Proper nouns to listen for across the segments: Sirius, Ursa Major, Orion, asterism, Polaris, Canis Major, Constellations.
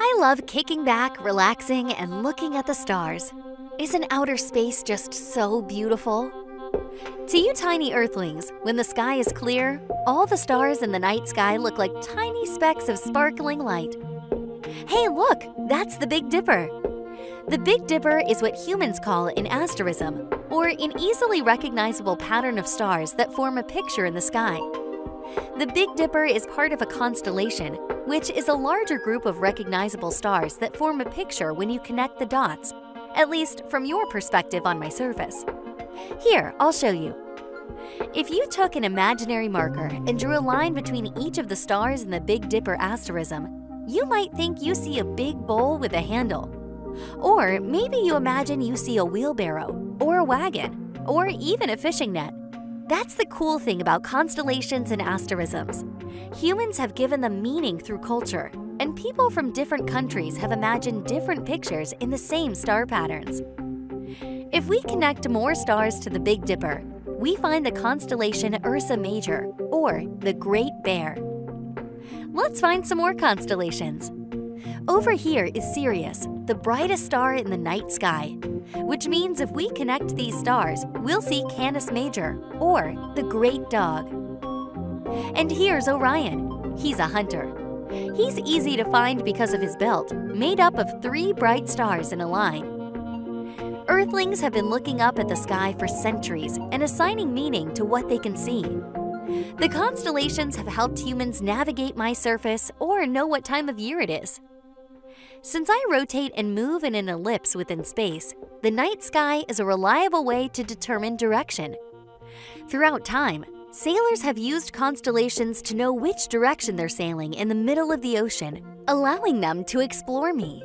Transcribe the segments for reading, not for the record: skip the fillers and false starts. I love kicking back, relaxing, and looking at the stars. Isn't outer space just so beautiful? To you tiny Earthlings, when the sky is clear, all the stars in the night sky look like tiny specks of sparkling light. Hey, look, that's the Big Dipper. The Big Dipper is what humans call an asterism, or an easily recognizable pattern of stars that form a picture in the sky. The Big Dipper is part of a constellation, which is a larger group of recognizable stars that form a picture when you connect the dots, at least from your perspective on my surface. Here, I'll show you. If you took an imaginary marker and drew a line between each of the stars in the Big Dipper asterism, you might think you see a big bowl with a handle. Or maybe you imagine you see a wheelbarrow, or a wagon, or even a fishing net. That's the cool thing about constellations and asterisms. Humans have given them meaning through culture, and people from different countries have imagined different pictures in the same star patterns. If we connect more stars to the Big Dipper, we find the constellation Ursa Major, or the Great Bear. Let's find some more constellations. Over here is Sirius, the brightest star in the night sky, which means if we connect these stars, we'll see Canis Major, or the Great Dog. And here's Orion. He's a hunter. He's easy to find because of his belt, made up of 3 bright stars in a line. Earthlings have been looking up at the sky for centuries and assigning meaning to what they can see. The constellations have helped humans navigate my surface or know what time of year it is. Since I rotate and move in an ellipse within space, the night sky is a reliable way to determine direction. Throughout time, sailors have used constellations to know which direction they're sailing in the middle of the ocean, allowing them to explore me.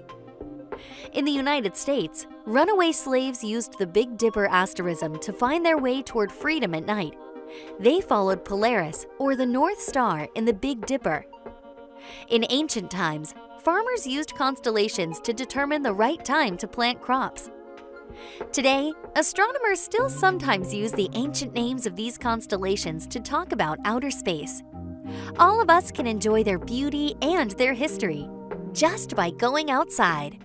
In the United States, runaway slaves used the Big Dipper asterism to find their way toward freedom at night. They followed Polaris, or the North Star, in the Big Dipper. In ancient times, farmers used constellations to determine the right time to plant crops. Today, astronomers still sometimes use the ancient names of these constellations to talk about outer space. All of us can enjoy their beauty and their history just by going outside.